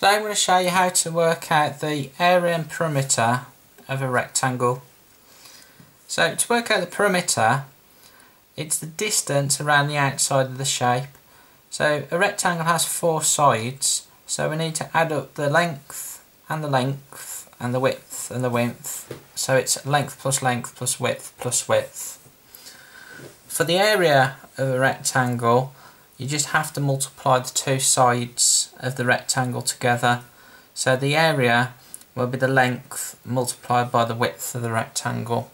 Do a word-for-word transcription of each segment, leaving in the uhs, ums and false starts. Today I'm going to show you how to work out the area and perimeter of a rectangle. So to work out the perimeter, it's the distance around the outside of the shape. So a rectangle has four sides, so we need to add up the length and the length and the width and the width. So it's length plus length plus width plus width. For the area of a rectangle, you just have to multiply the two sides of the rectangle together. So the area will be the length multiplied by the width of the rectangle.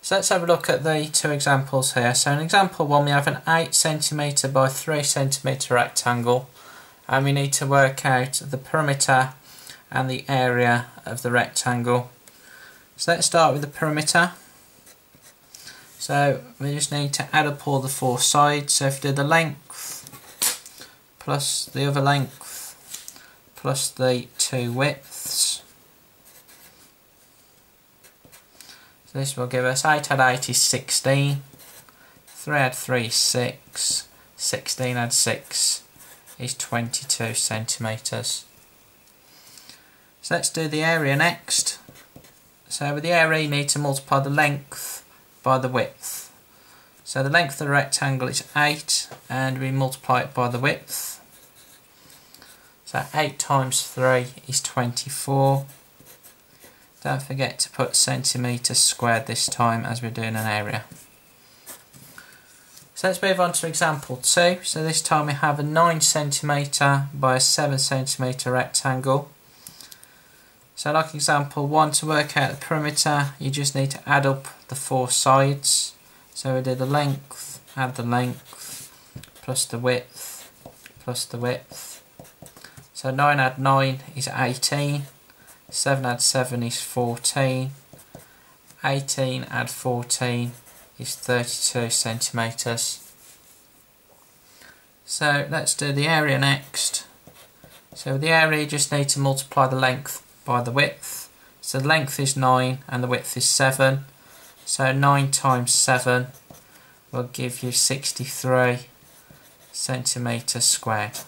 So let's have a look at the two examples here. So in example one, we have an eight centimetre by three centimetre rectangle, and we need to work out the perimeter and the area of the rectangle. So let's start with the perimeter. So we just need to add up all the four sides. So if you do the length plus the other length plus the two widths, so this will give us eight add eight is sixteen, three add three is six, sixteen add six is twenty-two centimetres. So let's do the area next. So with the area you need to multiply the length by the width. So the length of the rectangle is eight and we multiply it by the width. So eight times three is twenty-four. Don't forget to put centimetres squared this time as we're doing an area. So let's move on to example two. So this time we have a nine centimetre by a seven centimetre rectangle. So like example one, to work out the perimeter you just need to add up the four sides. So we do the length, add the length, plus the width, plus the width. So nine add nine is eighteen, seven add seven is fourteen, eighteen add fourteen is thirty-two centimetres. So let's do the area next. So with the area you just need to multiply the length by the width. So the length is nine and the width is seven. So nine times seven will give you sixty-three centimetres squared.